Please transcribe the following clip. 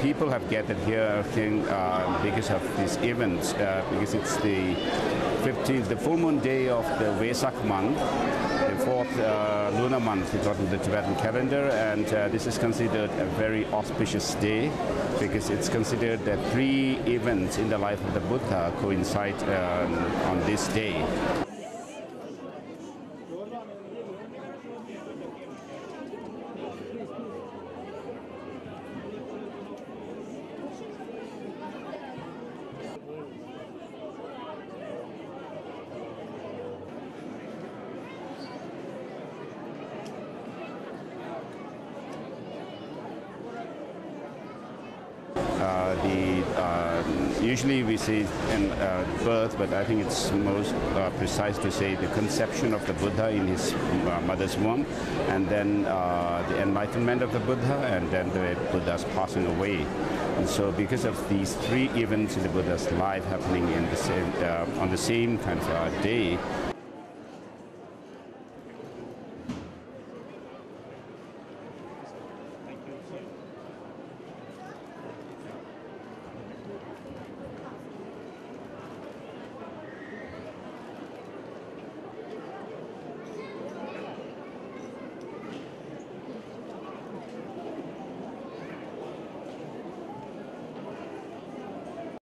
people have gathered here, I think, because of these events, because it's the 15th, the full moon day of the Vesak month, the fourth lunar month in the Tibetan calendar, and this is considered a very auspicious day because it's considered that three events in the life of the Buddha coincide on this day. Usually we say birth, but I think it's most precise to say the conception of the Buddha in his mother's womb, and then the enlightenment of the Buddha, and then the Buddha's passing away. And so because of these three events in the Buddha's life happening in the same, on the same kind of day,